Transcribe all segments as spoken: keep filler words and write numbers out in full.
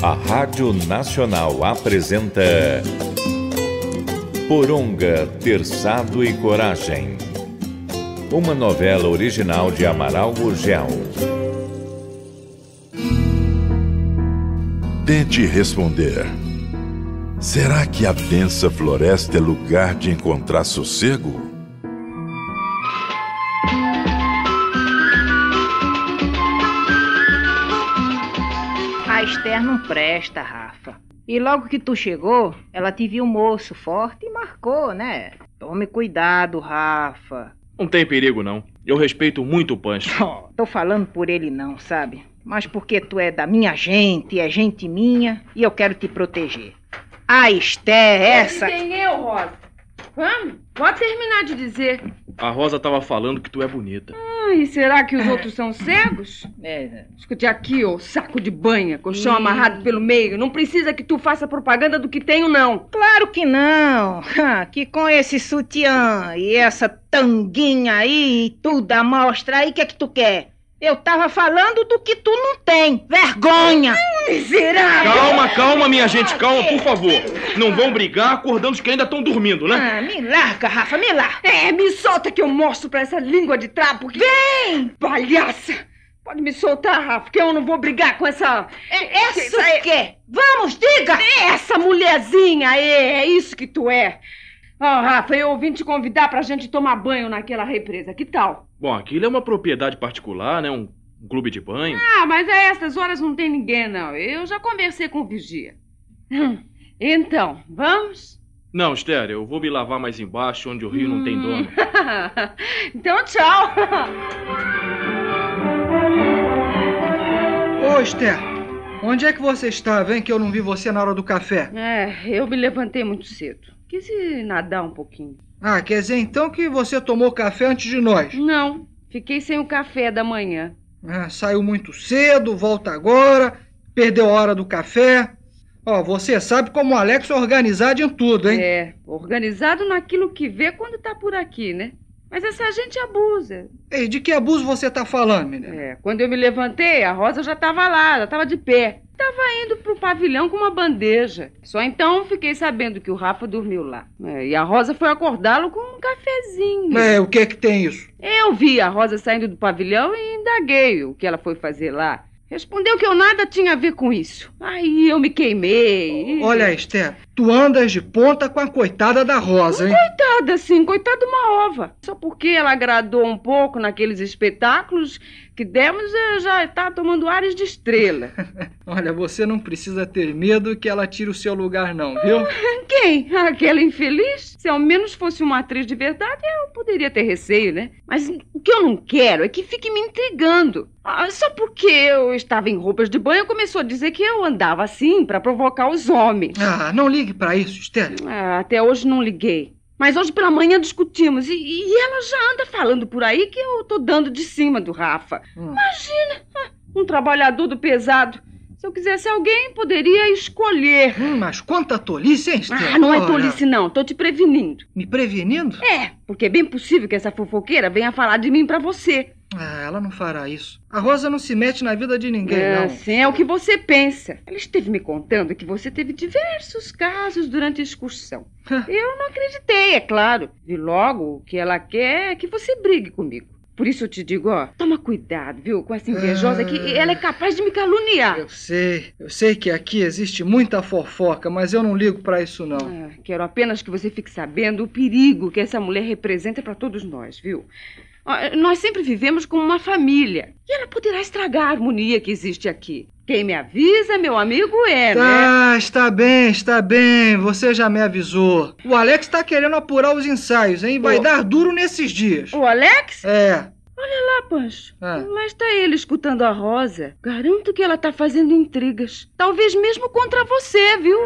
A Rádio Nacional apresenta Poronga, Terçado e Coragem, uma novela original de Amaral Gurgel. Tente responder. Será que a densa floresta é lugar de encontrar sossego? A Ester não presta, Rafa. E logo que tu chegou, ela te viu moço forte e marcou, né? Tome cuidado, Rafa. Não tem perigo, não. Eu respeito muito o Pancho. Oh, tô falando por ele não, sabe? Mas porque tu é da minha gente, é gente minha, e eu quero te proteger. A Ester, essa... Quem eu, Rosa? Vamos? Pode terminar de dizer. A Rosa tava falando que tu é bonita. Ah, e será que os outros são cegos? É. Escute aqui, ô saco de banha, colchão amarrado pelo meio. Não precisa que tu faça propaganda do que tenho, não. Claro que não. Que com esse sutiã e essa tanguinha aí e tudo a mostra aí, o que é que tu quer? Eu tava falando do que tu não tem. Vergonha! Miserável! Calma, calma, minha gente, calma, por favor. Não vão brigar acordando os que ainda estão dormindo, né? Ah, me larga, Rafa, me larga. É, me solta que eu mostro pra essa língua de trapo que... Vem! Palhaça! Pode me soltar, Rafa, que eu não vou brigar com essa... Essa, essa... o quê? Vamos, diga! Essa mulherzinha, é, é isso que tu é. Ó, oh, Rafa, eu ouvi te convidar pra gente tomar banho naquela represa. Que tal? Bom, aquilo é uma propriedade particular, né? Um clube de banho. Ah, mas a essas horas não tem ninguém, não. Eu já conversei com o vigia. Hum. Então, vamos? Não, Ester, eu vou me lavar mais embaixo, onde o rio hum. não tem dono. Então, tchau. Ô, Ester, onde é que você está? Vem que eu não vi você na hora do café. É, eu me levantei muito cedo. Quis nadar um pouquinho. Ah, quer dizer então que você tomou café antes de nós? Não, fiquei sem o café da manhã. Ah, saiu muito cedo, volta agora, perdeu a hora do café. Ó, você sabe como o Alex é organizado em tudo, hein? É, organizado naquilo que vê quando tá por aqui, né? Mas essa gente abusa. Ei, de que abuso você tá falando, menina? É, quando eu me levantei, a Rosa já tava lá, já tava de pé. Tava indo pro pavilhão com uma bandeja. Só então fiquei sabendo que o Rafa dormiu lá. É, e a Rosa foi acordá-lo com um cafezinho. É, o que é que tem isso? Eu vi a Rosa saindo do pavilhão e indaguei o que ela foi fazer lá. Respondeu que eu nada tinha a ver com isso. Aí eu me queimei. Olha, Ester, tu andas de ponta com a coitada da Rosa, hein? Coitada, sim. Coitada de uma ova. Só porque ela agradou um pouco naqueles espetáculos que demos, já tá tomando ares de estrela. Olha, você não precisa ter medo que ela tire o seu lugar, não, viu? Quem? Aquela infeliz? Se ao menos fosse uma atriz de verdade, eu poderia ter receio, né? Mas o que eu não quero é que fique me intrigando. Ah, só porque eu estava em roupas de banho, começou a dizer que eu andava assim para provocar os homens. Ah, não ligue para isso, Ester. Ah, até hoje não liguei. Mas hoje pela manhã discutimos. E, e ela já anda falando por aí que eu tô dando de cima do Rafa. Hum. Imagina, um trabalhador do pesado. Se eu quisesse alguém, poderia escolher. Hum, mas quanta tolice, hein, Ester? Ah, não é tolice, não. Tô te prevenindo. Me prevenindo? É, porque é bem possível que essa fofoqueira venha falar de mim pra você. Ah, ela não fará isso. A Rosa não se mete na vida de ninguém, é, não. Sim, é o que você pensa. Ela esteve me contando que você teve diversos casos durante a excursão. Eu não acreditei, é claro. E logo, o que ela quer é que você brigue comigo. Por isso eu te digo, ó, toma cuidado, viu, com essa invejosa, ah, que ela é capaz de me caluniar. Eu sei, eu sei que aqui existe muita fofoca, mas eu não ligo pra isso, não. Ah, quero apenas que você fique sabendo o perigo que essa mulher representa pra todos nós, viu? Ah, nós sempre vivemos como uma família, e ela poderá estragar a harmonia que existe aqui. Quem me avisa, meu amigo, é, tá, né? Ah, está bem, está bem, você já me avisou. O Alex está querendo apurar os ensaios, hein? Vai oh. dar duro nesses dias. O Alex? É. Olha lá, Pancho. Ah. Mas tá ele escutando a Rosa. Garanto que ela tá fazendo intrigas. Talvez mesmo contra você, viu?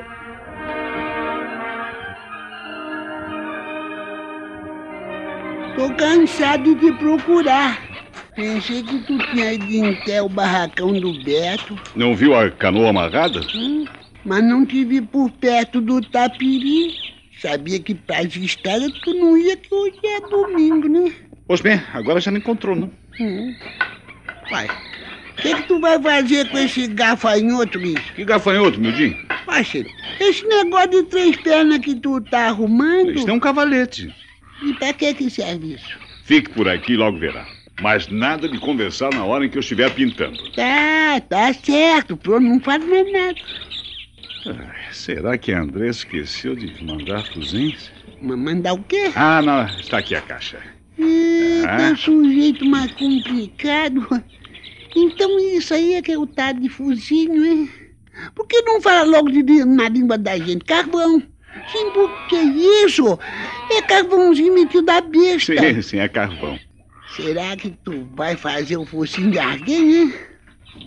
Tô cansado de procurar. Pensei que tu tinha ido até o barracão do Beto. Não viu a canoa amarrada? Hum, mas não te vi por perto do Tapiri. Sabia que pra estrada tu não ia, que hoje é domingo, né? Pois bem, agora já não encontrou, não? Hum. Uai, que que tu vai fazer com esse gafanhoto, Luiz? Que gafanhoto, meu Dinho? Parceiro, esse negócio de três pernas que tu tá arrumando... Isso é um cavalete. E pra que que serve isso? Fique por aqui e logo verá. Mas nada de conversar na hora em que eu estiver pintando. Tá, tá certo. Pronto, não faz mais nada. Ah, será que a André esqueceu de mandar pros índios? Mandar o quê? Ah, não. Está aqui a caixa. É, ah. Tá sujeito mais complicado. Então isso aí é que é o tal de fuzinho, hein? Por que não fala logo de, de, na língua da gente? Carvão. Sim, porque isso é carvãozinho metido da besta. Sim, sim, é carvão. Será que tu vai fazer o focinho de alguém, hein?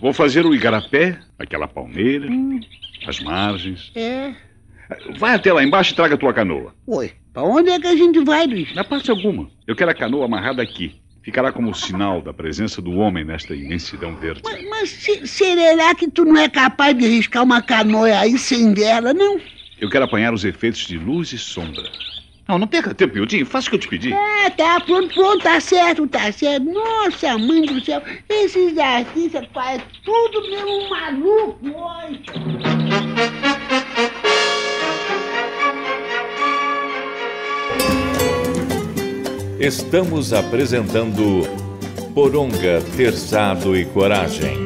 Vou fazer o igarapé, aquela palmeira, hum. as margens. É. Vai até lá embaixo e traga a tua canoa. Oi, pra onde é que a gente vai, bicho? Na parte alguma. Eu quero a canoa amarrada aqui. Ficará como sinal da presença do homem nesta imensidão verde. Mas, mas se, será que tu não é capaz de riscar uma canoa aí sem vela, não? Eu quero apanhar os efeitos de luz e sombra. Não, não perca tempo, miudinho. Faça o que eu te pedi. É, tá, pronto, pronto, tá certo, tá certo. Nossa, mãe do céu, esses artistas fazem tudo mesmo maluco, mãe. Estamos apresentando Poronga, Terçado e Coragem.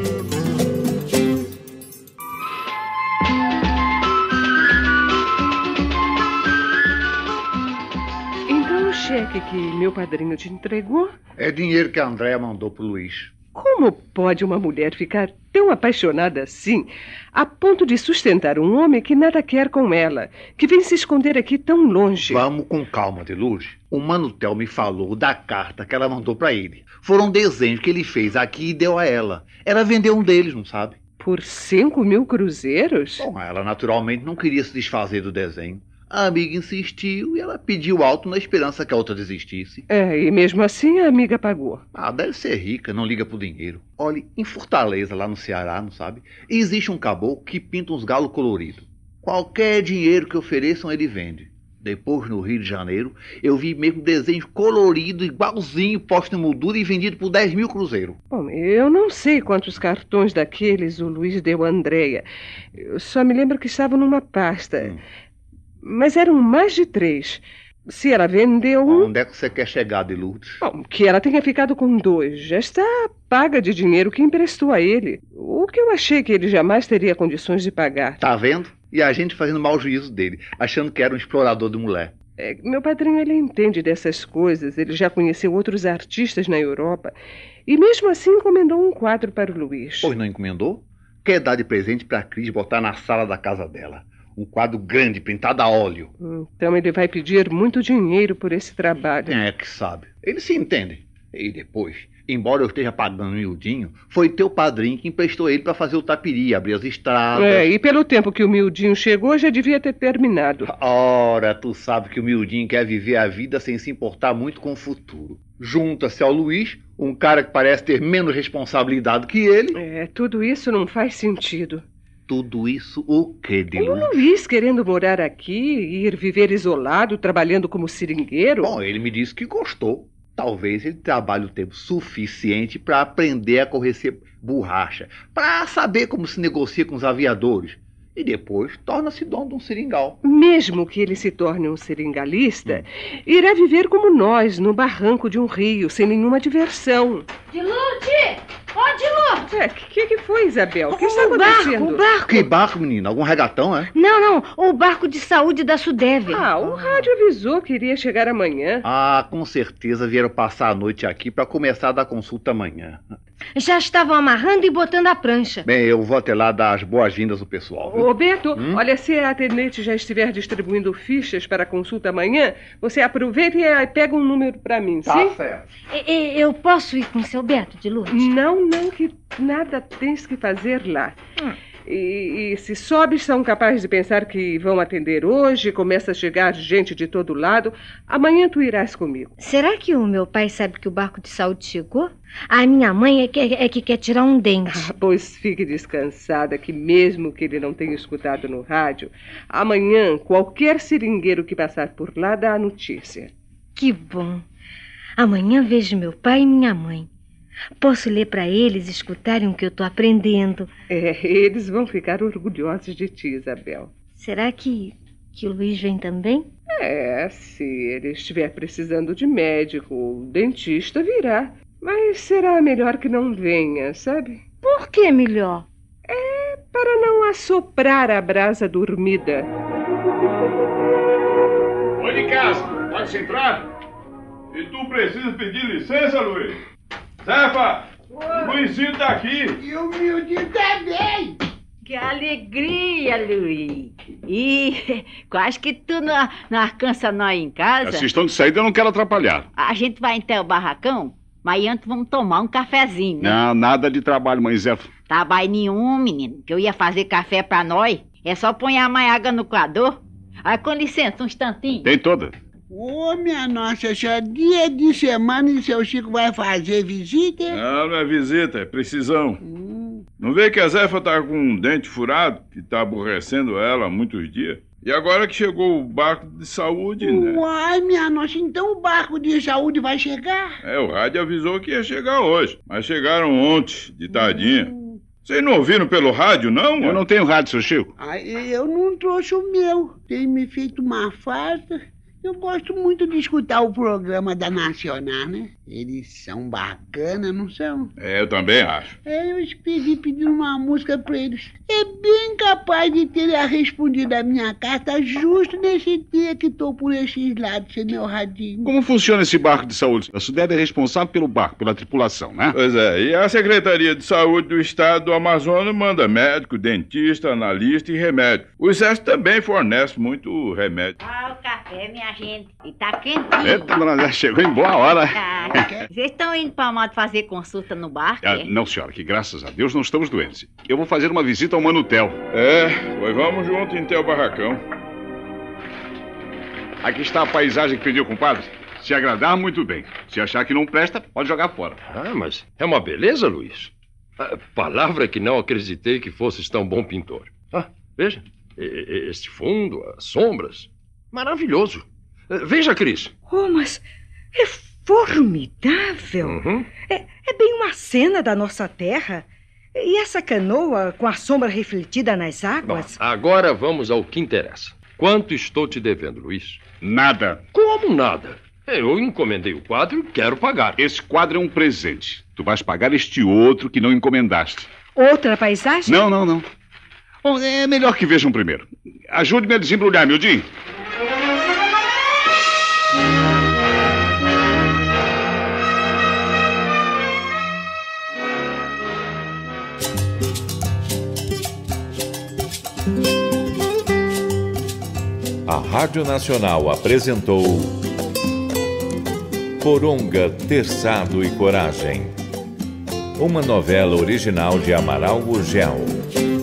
Que meu padrinho te entregou? É dinheiro que a Andréa mandou pro Luiz. Como pode uma mulher ficar tão apaixonada assim, a ponto de sustentar um homem que nada quer com ela, que vem se esconder aqui tão longe? Vamos com calma, Deluz. O Mano Téo me falou da carta que ela mandou pra ele. Foram desenhos que ele fez aqui e deu a ela. Ela vendeu um deles, não sabe? Por cinco mil cruzeiros? Bom, ela naturalmente não queria se desfazer do desenho. A amiga insistiu e ela pediu alto na esperança que a outra desistisse. É, e mesmo assim a amiga pagou. Ah, deve ser rica, não liga pro dinheiro. Olha, em Fortaleza, lá no Ceará, não sabe? Existe um caboclo que pinta uns galos coloridos. Qualquer dinheiro que ofereçam, ele vende. Depois, no Rio de Janeiro, eu vi mesmo desenho colorido, igualzinho, posto em moldura e vendido por dez mil cruzeiros. Bom, eu não sei quantos cartões daqueles o Luiz deu a Andréia. Eu só me lembro que estavam numa pasta... Hum. Mas eram mais de três. Se ela vendeu... um... Onde é que você quer chegar, Deluz? Bom, que ela tenha ficado com dois. Já está paga de dinheiro que emprestou a ele. O que eu achei que ele jamais teria condições de pagar. Tá vendo? E a gente fazendo mau juízo dele, achando que era um explorador de mulher. É, meu padrinho, ele entende dessas coisas. Ele já conheceu outros artistas na Europa. E mesmo assim encomendou um quadro para o Luiz. Pois não encomendou? Quer dar de presente para a Cris botar na sala da casa dela. Um quadro grande, pintado a óleo. Então ele vai pedir muito dinheiro por esse trabalho. É que sabe. Ele se entende. E depois, embora eu esteja pagando miudinho, foi teu padrinho que emprestou ele para fazer o tapiri, abrir as estradas. É, e pelo tempo que o miudinho chegou, já devia ter terminado. Ora, tu sabe que o miudinho quer viver a vida sem se importar muito com o futuro. Junta-se ao Luiz, um cara que parece ter menos responsabilidade que ele. É, tudo isso não faz sentido. Tudo isso o quê, Deluz? O Luiz querendo morar aqui e ir viver isolado, trabalhando como seringueiro? Bom, ele me disse que gostou. Talvez ele trabalhe o tempo suficiente para aprender a correcer borracha, para saber como se negocia com os aviadores. E depois torna-se dono de um seringal. Mesmo que ele se torne um seringalista, hum. irá viver como nós, no barranco de um rio, sem nenhuma diversão. Deluz! Ó, oh, Deluz! O é, que, que foi, Isabel? O que está acontecendo? Barco, o barco. Que barco, menina? Algum regatão, é? Não, não. O barco de saúde da Sudeve. Ah, o ah. rádio avisou que iria chegar amanhã. Ah, com certeza vieram passar a noite aqui para começar a dar consulta amanhã. Já estavam amarrando e botando a prancha. Bem, eu vou até lá dar as boas-vindas ao pessoal. Ô, Beto, hum? olha, se a atendente já estiver distribuindo fichas para consulta amanhã, você aproveita e pega um número para mim, tá, sim? Tá certo. Eu posso ir com o seu Beto, Deluz? Não. Não, que nada tens que fazer lá. Hum. E, e se sobes, são capazes de pensar que vão atender hoje, começa a chegar gente de todo lado. Amanhã tu irás comigo. Será que o meu pai sabe que o barco de saúde chegou? A minha mãe é que, é que quer tirar um dente. Ah, pois fique descansada que mesmo que ele não tenha escutado no rádio, amanhã qualquer seringueiro que passar por lá dá a notícia. Que bom. Amanhã vejo meu pai e minha mãe. Posso ler para eles escutarem o que eu estou aprendendo. É, eles vão ficar orgulhosos de ti, Isabel. Será que, que o Luiz vem também? É, se ele estiver precisando de médico ou dentista, virá. Mas será melhor que não venha, sabe? Por que melhor? É para não assoprar a brasa dormida. Oi, Nicastro, pode entrar? E tu precisa pedir licença, Luiz? Zefa! Luizinho tá aqui! E o miudinho também! Que alegria, Luiz! E quase que tu não, não alcança nós em casa. Vocês estão de saída, eu não quero atrapalhar. A gente vai até o barracão, mas antes vamos tomar um cafezinho. Né? Não, nada de trabalho, mãe Zefa. Trabalho nenhum, menino, que eu ia fazer café pra nós. É só pôr a maiaga no coador. Aí, com licença, um instantinho. Tem toda. Ô, oh, minha nossa, só dia de semana e seu Chico vai fazer visita? Não, não é visita, é precisão. Hum. Não vê que a Zefa tá com um dente furado, que tá aborrecendo ela há muitos dias? E agora que chegou o barco de saúde, né? Uai, minha nossa, então o barco de saúde vai chegar? É, o rádio avisou que ia chegar hoje, mas chegaram ontem, de tardinha. Hum. Vocês não ouviram pelo rádio, não? Eu não tenho rádio, seu Chico. Ah, eu não trouxe o meu. Tem me feito uma farta. Eu gosto muito de escutar o programa da Nacional, né? Eles são bacanas, não são? É, eu também acho. É, eu pedi pedir uma música pra eles. É bem capaz de terem respondido a minha carta justo nesse dia que tô por esses lados, senhor Radinho. Como funciona esse barco de saúde? A Sudeve é responsável pelo barco, pela tripulação, né? Pois é, e a Secretaria de Saúde do Estado do Amazonas manda médico, dentista, analista e remédio. O Exército também fornece muito remédio. Ah, o café, minha gente, e tá quentinho. Eita, dona Zé, chegou em boa hora. Tá. Vocês estão indo para Amado fazer consulta no barco? Ah, é? Não, senhora, que graças a Deus não estamos doentes. Eu vou fazer uma visita ao Mano Téo. É, pois vamos junto em teu barracão. Aqui está a paisagem que pediu, compadre. Se agradar, muito bem. Se achar que não presta, pode jogar fora. Ah, mas é uma beleza, Luiz. Ah, palavra que não acreditei que fosses tão bom pintor. Ah, veja, este fundo, as sombras, maravilhoso. Veja, Cris. Oh, mas é formidável. Uhum. É, é bem uma cena da nossa terra. E essa canoa com a sombra refletida nas águas... Bom, agora vamos ao que interessa. Quanto estou te devendo, Luiz? Nada. Como nada? Eu encomendei o quadro e quero pagar. Esse quadro é um presente. Tu vais pagar este outro que não encomendaste. Outra paisagem? Não, não, não. Bom, é melhor que vejam primeiro. Ajude-me a desembrulhar, meu Dinho. A Rádio Nacional apresentou Poronga, Terçado e Coragem, uma novela original de Amaral Gurgel.